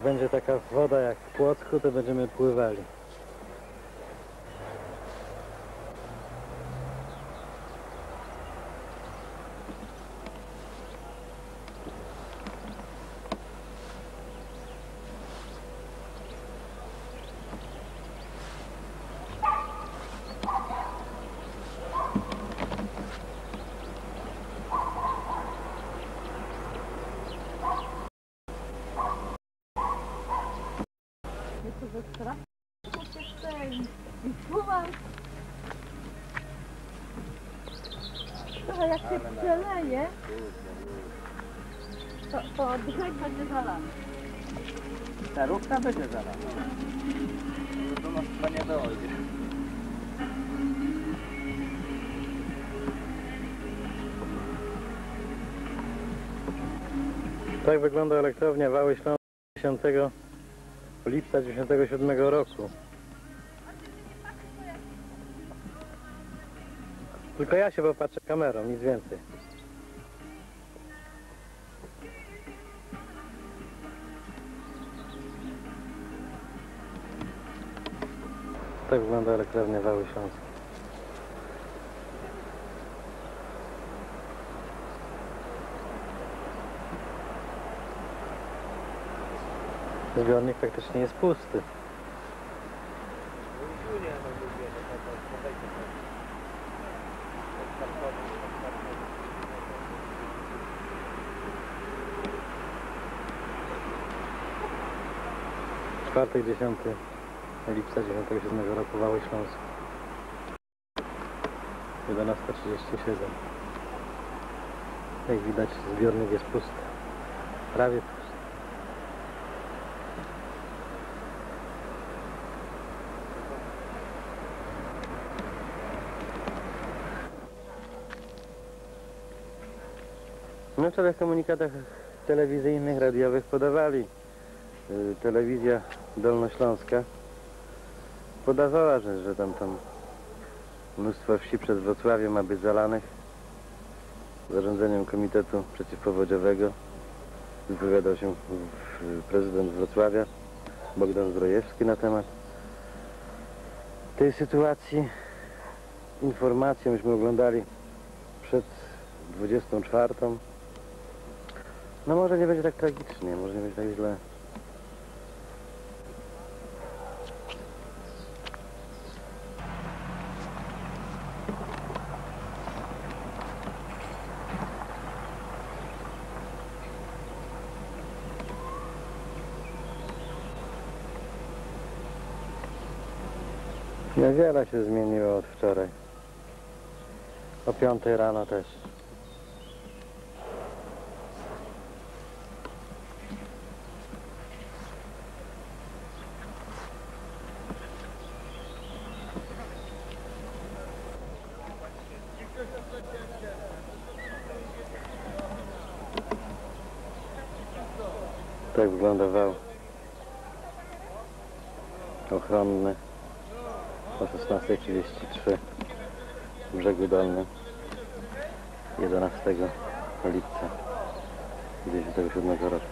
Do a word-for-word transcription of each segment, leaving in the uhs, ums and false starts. Będzie taka woda jak w Płocku, to będziemy pływali. Ale jak się przeleje, to, to brzeg będzie zalany. Ta rówka będzie zalana. Do nas chyba nie dojdzie. Tak wygląda elektrownia Wały Śląska dziesiątego lipca tysiąc dziewięćset dziewięćdziesiątego siódmego roku. Tylko ja się popatrzę kamerą, nic więcej. Tak wygląda elektrownia Wały Śląskiej. Zbiornik praktycznie jest pusty. Czwartek, dziesiątego lipca dziewięćdziesiątego siódmego roku, Wały Śląskie, jedenasta trzydzieści siedem. Jak widać, zbiornik jest pusty, prawie pusty. No, wczoraj w komunikatach telewizyjnych, radiowych podawali, telewizja dolnośląska podawała, że, że tam, tam mnóstwo wsi przed Wrocławiem ma być zalanych zarządzeniem Komitetu Przeciwpowodziowego. Wypowiadał się prezydent Wrocławia, Bogdan Zdrojewski, na temat tej sytuacji. Informacje myśmy oglądali przed dwudziestą czwartą. No może nie będzie tak tragicznie, może nie będzie tak źle. Niewiele się zmieniło od wczoraj. O piątej rano też. Tak wygląda wał ochronny o szesnastej trzydzieści trzy w Brzegu Dolnym jedenastego lipca dziewięćdziesiątego siódmego roku.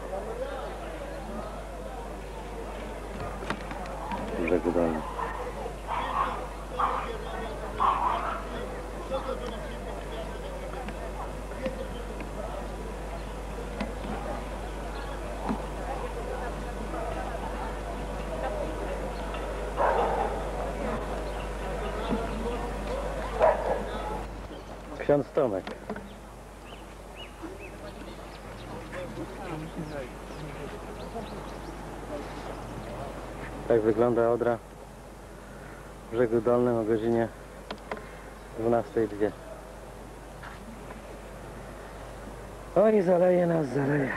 W Brzegu Dolnym. Ksiądz Tomek. Tak wygląda Odra w Brzegu Dolnym o godzinie dwunastej zero dwa. Oj, zaleje nas, zaleje.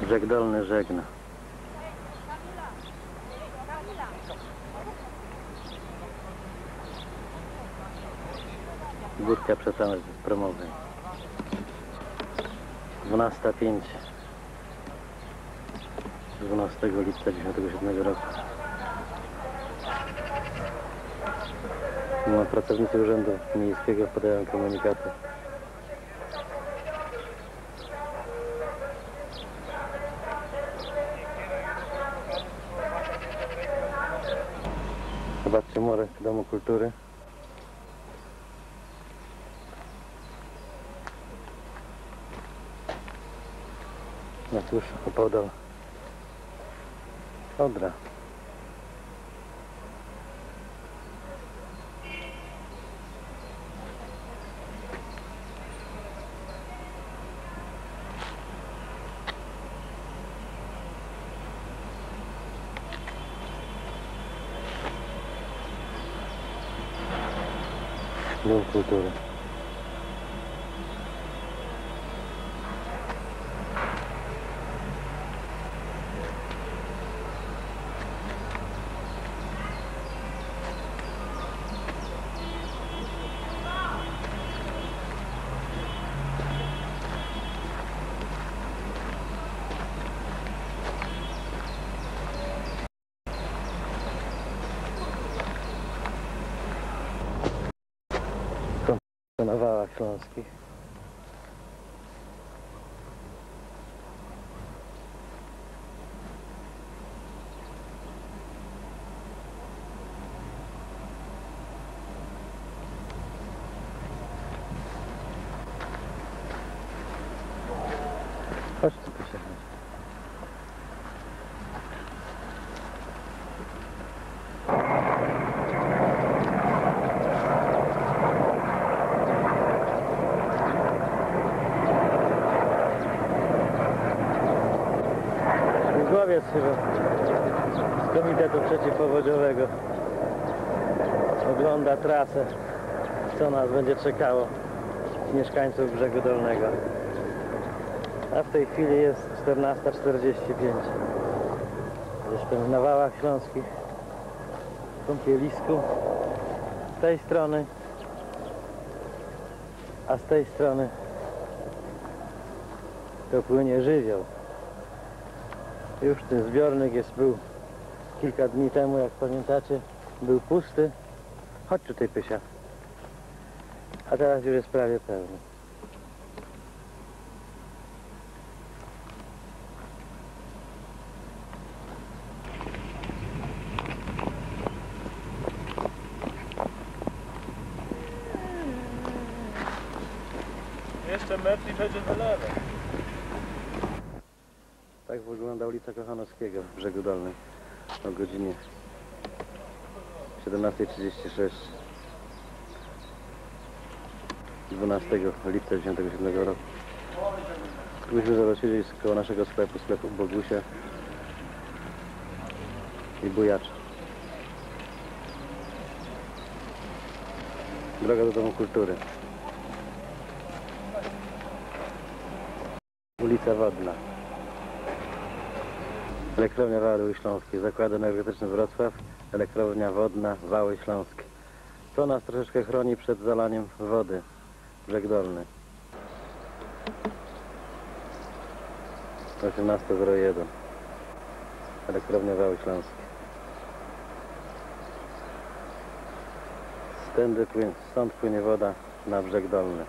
Brzeg Dolny żegna. Górka Przesamy Promowej. dwunasta pięć dwunastego lipca dziewięćdziesiątego siódmego roku. No, pracownicy Urzędu Miejskiego podają komunikaty. Zobaczcie murek Domu Kultury. Na cóż opadał Odra. Dom Kultury. Na Wałach Śląskich. Chodź tu się. Chyba z Komitetu Przeciwpowodziowego ogląda trasę, co nas będzie czekało, mieszkańców Brzegu Dolnego. A w tej chwili jest czternasta czterdzieści pięć. Jestem na Wałach Śląskich, w kąpielisku, z tej strony, a z tej strony to płynie żywioł. Już ten zbiornik jest, był kilka dni temu, jak pamiętacie, był pusty. Chodź tutaj, Pysia. A teraz już jest prawie pełny. Jeszcze metr i będzie wylewa. Tak wygląda ulica Kochanowskiego w Brzegu Dolnym o godzinie siedemnastej trzydzieści sześć dwunastego lipca dziewięćdziesiątego siódmego roku. Myśmy zobaczyli koło naszego sklepu, sklepu Bogusia i Bujacza. Droga do Domu Kultury. Ulica Wodna. Elektrownia Wały Śląskie, Zakład Energetyczny Wrocław, Elektrownia Wodna, Wały Śląskie. To nas troszeczkę chroni przed zalaniem wody. Brzeg Dolny. osiemnasta zero jeden. Elektrownia Wały Śląskie. Stędy płynie, stąd płynie woda na Brzeg Dolny.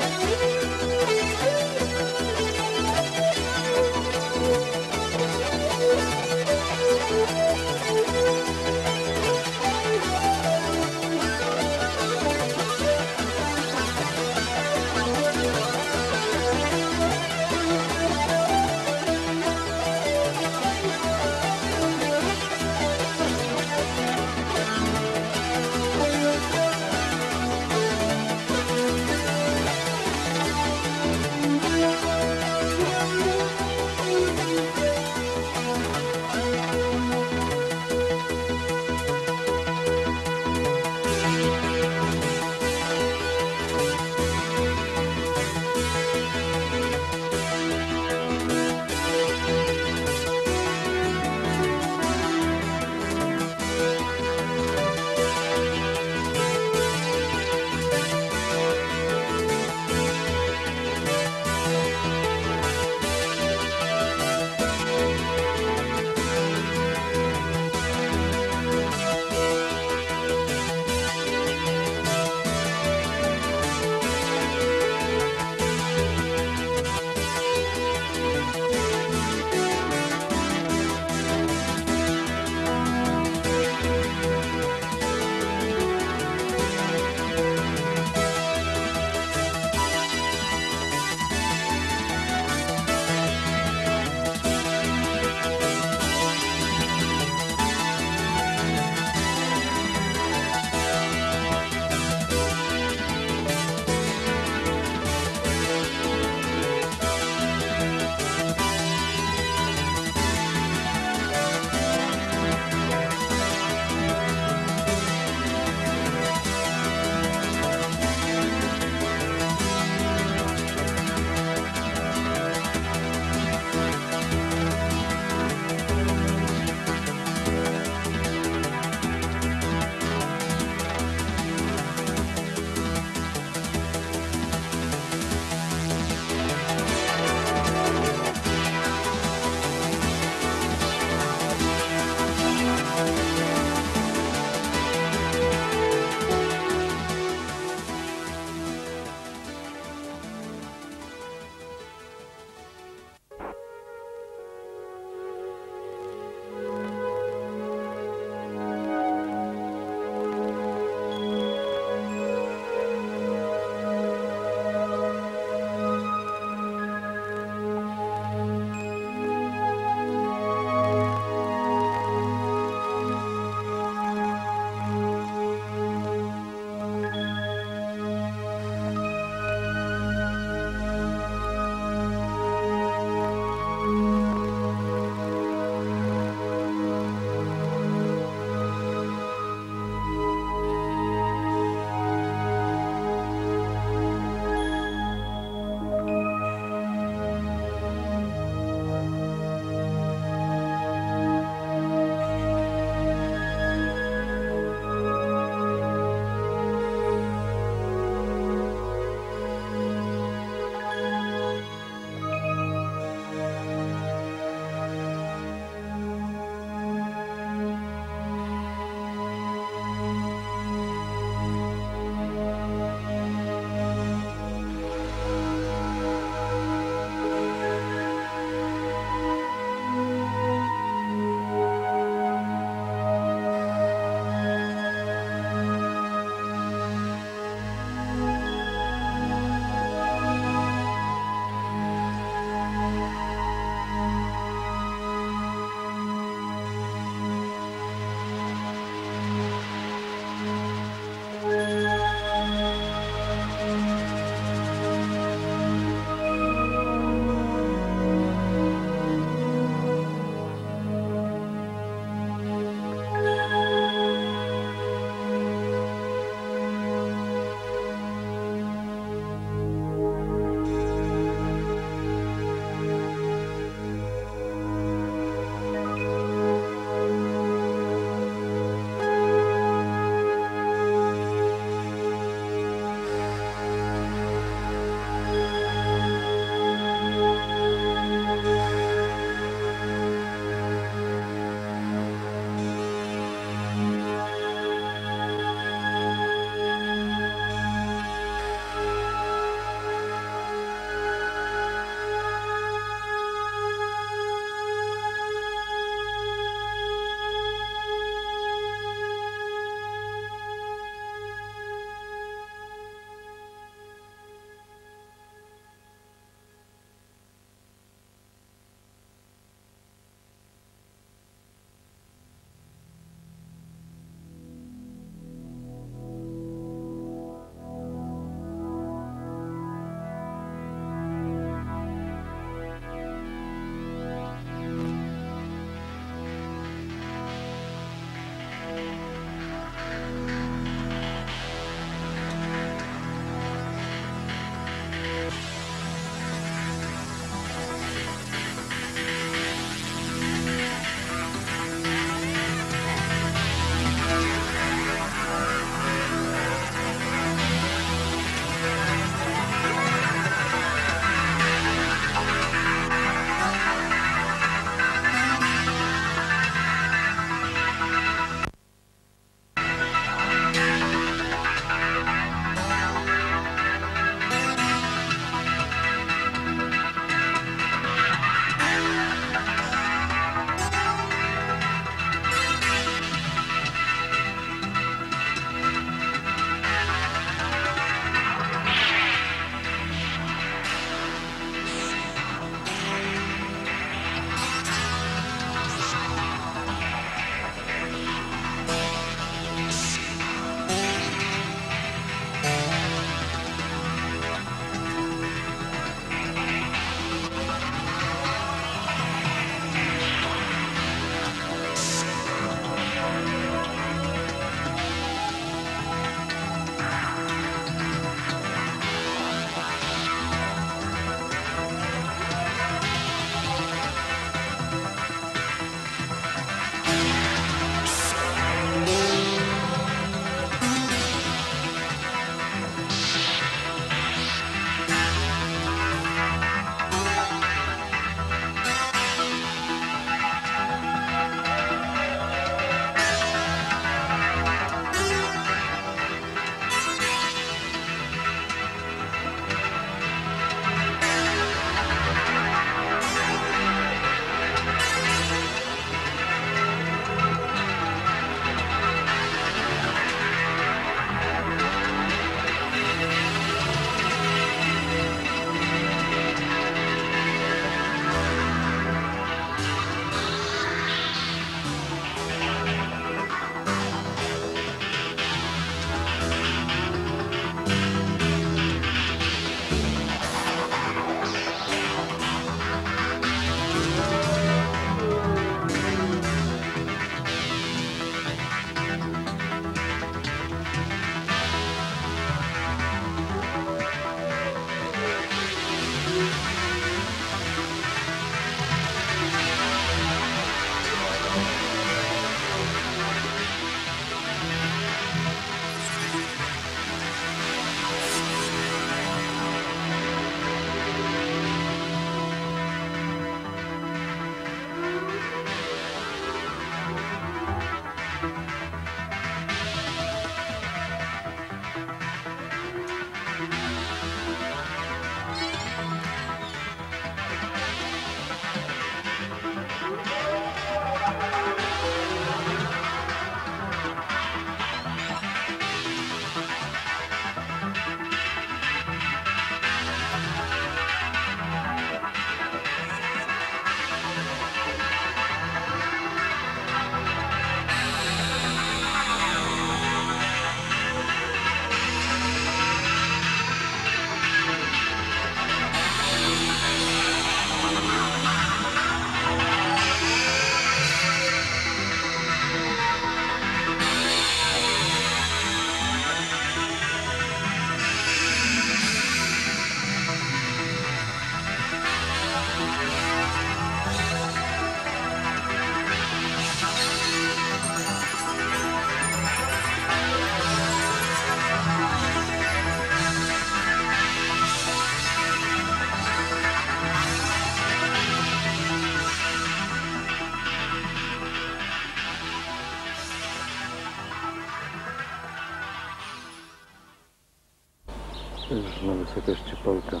na wysokości Polka,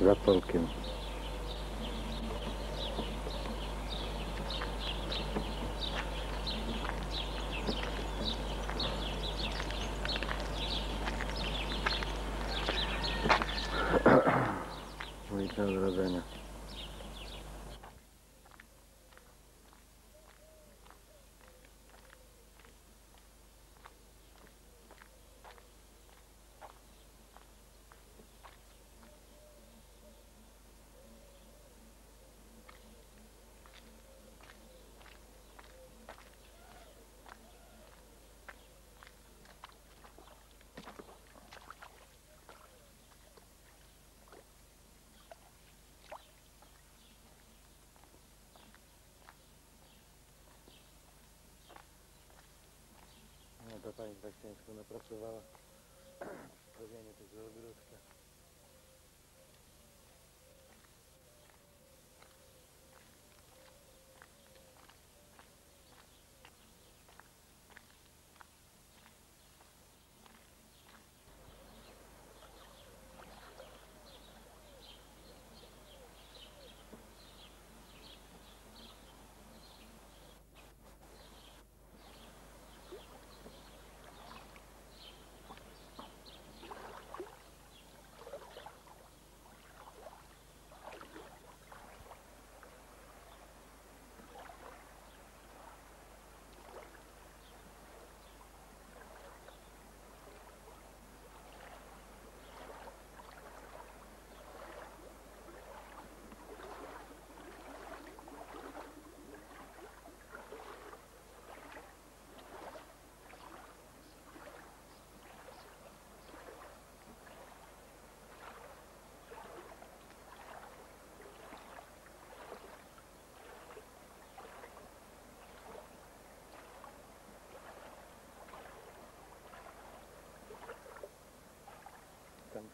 za Polkiem. Ulica Odrodzenia. Ta pani tak ciężko napracowała w stawianiu tego ogródka.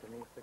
To miejsce,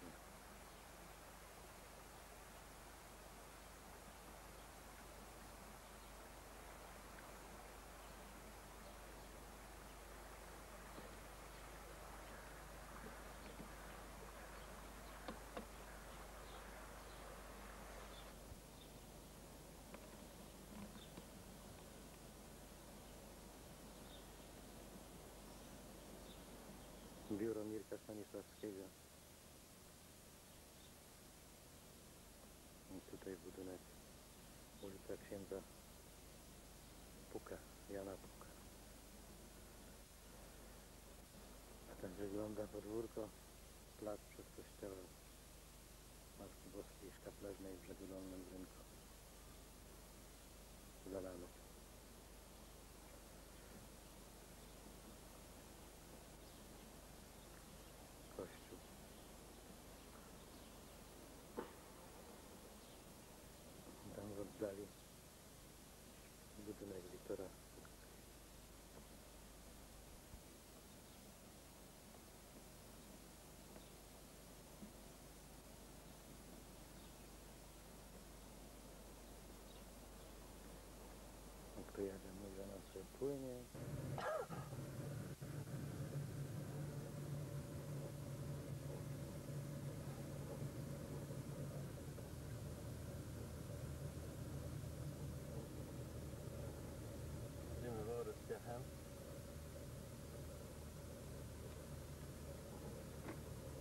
Biuro Mirka Stanisławskiego. I tutaj budynek ulica księdza Puka, Jana Puka. A tak wygląda podwórko, plac przed kościołem Matki Boskiej Szkapliarnej w Brzegu Dolnym w rynku. Zalane. Dali budynek Wiktora. Tu jedziemy, że nas płynie.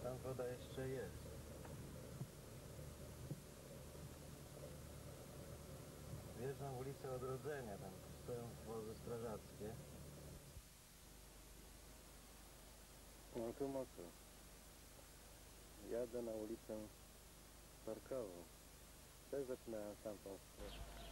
Tam woda jeszcze jest. Wjeżdżam w ulicę Odrodzenia, tam stoją wozy strażackie. No tu mocno. Jadę na ulicę Parkową. Też zaczynałem tam tą